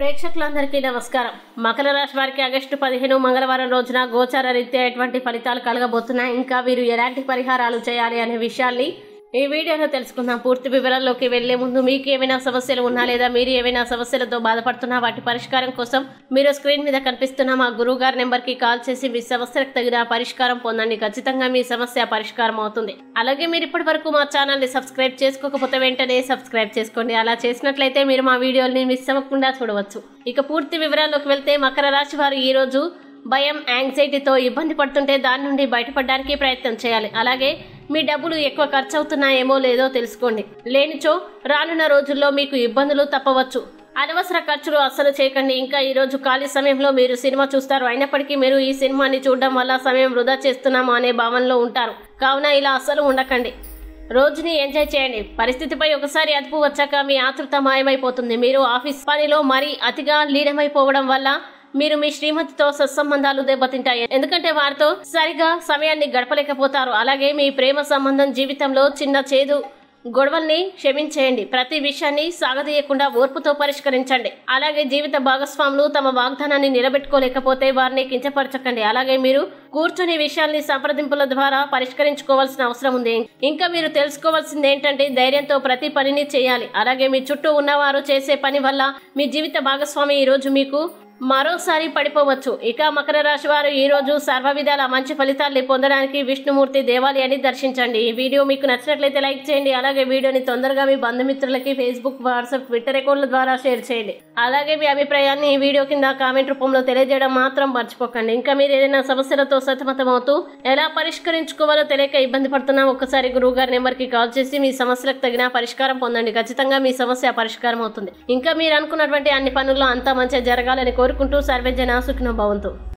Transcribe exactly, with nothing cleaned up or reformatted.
ప్రేక్షకులందరికీ నమస్కారం. మకర రాశి వారికి ఆగస్టు పదిహేను మంగళవారం రోజున గోచార రీత్యా ఎటువంటి ఫలితాలు కలగబోతున్నాయి, ఇంకా వీరు ఎలాంటి పరిహారాలు చేయాలి అనే విషయాన్ని ఈ వీడియోలో తెలుసుకుందాం. పూర్తి వివరాల్లోకి వెళ్లే ముందు మీకు ఏమైనా సమస్యలు ఉన్నా లేదా మీరు ఏమైనా సమస్యలతో బాధపడుతున్నా వాటి పరిష్కారం కోసం మీరు స్క్రీన్ మీద కనిపిస్తున్న మా గురువు గారి నెంబర్కి కాల్ చేసి మీ సమస్యలకు తగిన పరిష్కారం పొందండి. ఖచ్చితంగా మీ సమస్య పరిష్కారం అవుతుంది. అలాగే మీరు ఇప్పటి వరకు మా ఛానల్ని సబ్స్క్రైబ్ చేసుకోకపోతే వెంటనే సబ్స్క్రైబ్ చేసుకోండి. అలా చేసినట్లయితే మీరు మా వీడియోల్ని మిస్ అవ్వకుండా చూడవచ్చు. ఇక పూర్తి వివరాల్లోకి వెళ్తే మకర రాశి వారు ఈరోజు భయం, యాంగ్జైటీతో ఇబ్బంది పడుతుంటే దాని నుండి బయటపడడానికి ప్రయత్నం చేయాలి. అలాగే మీ డబ్బులు ఎక్కువ ఖర్చు అవుతున్నాయేమో లేదో తెలుసుకోండి. లేనిచో రానున్న రోజుల్లో మీకు ఇబ్బందులు తప్పవచ్చు. అనవసర ఖర్చులు అస్సలు చేయకండి. ఇంకా ఈరోజు ఖాళీ సమయంలో మీరు సినిమా చూస్తారు. అయినప్పటికీ మీరు ఈ సినిమాని చూడడం వల్ల సమయం వృధా చేస్తున్నాము అనే భావనలో ఉంటారు. కావున ఇలా అస్సలు ఉండకండి. రోజుని ఎంజాయ్ చేయండి. పరిస్థితిపై ఒకసారి అదుపు వచ్చాక మీ ఆతృత మాయమైపోతుంది. మీరు ఆఫీస్ పనిలో మరీ అతిగా లీనమైపోవడం వల్ల మీరు మీ శ్రీమతితో సత్సంబంధాలు దెబ్బతింటాయి. ఎందుకంటే వారితో సరిగా సమయాన్ని గడపలేకపోతారు. అలాగే మీ ప్రేమ సంబంధం జీవితంలో చిన్న చేదు గొడవల్ని క్షమించేయండి. ప్రతి విషయాన్ని సాగదీయకుండా ఓర్పుతో పరిష్కరించండి. అలాగే జీవిత భాగస్వాములు తమ వాగ్దానాన్ని నిలబెట్టుకోలేకపోతే వారిని కించపరచకండి. అలాగే మీరు కూర్చుని విషయాల్ని సంప్రదింపుల ద్వారా పరిష్కరించుకోవాల్సిన అవసరం ఉంది. ఇంకా మీరు తెలుసుకోవాల్సింది ఏంటంటే ధైర్యంతో ప్రతి పనిని చేయాలి. అలాగే మీ చుట్టూ ఉన్నవారు చేసే పని వల్ల మీ జీవిత భాగస్వామి ఈరోజు మీకు మరోసారి పడిపోవచ్చు. ఇక మకర రాశి వారు ఈరోజు సర్వ విధాల మంచి ఫలితాన్ని పొందడానికి విష్ణుమూర్తి దేవాలయాన్ని దర్శించండి. ఈ వీడియో మీకు నచ్చినట్లయితే లైక్ చేయండి. అలాగే వీడియోని తొందరగా మీ బంధుమిత్రులకి ఫేస్బుక్, వాట్సాప్, ట్విట్టర్ అకౌంట్ల ద్వారా షేర్ చేయండి. అలాగే మీ అభిప్రాయాన్ని ఈ వీడియో కింద కామెంట్ రూపంలో తెలియజేయడం మాత్రం మర్చిపోకండి. ఇంకా మీరు ఏదైనా సమస్యలతో సతమతమవుతూ ఎలా పరిష్కరించుకోవాలో తెలియక ఇబ్బంది పడుతున్నా ఒకసారి గురువు గారి నెంబర్కి కాల్ చేసి మీ సమస్యలకు తగిన పరిష్కారం పొందండి. ఖచ్చితంగా మీ సమస్య పరిష్కారం అవుతుంది. ఇంకా మీరు అనుకున్నటువంటి అన్ని పనుల్లో అంతా మంచిగా జరగాలని కోరుకుంటూ సర్వే జన సుఖినో భవంతు.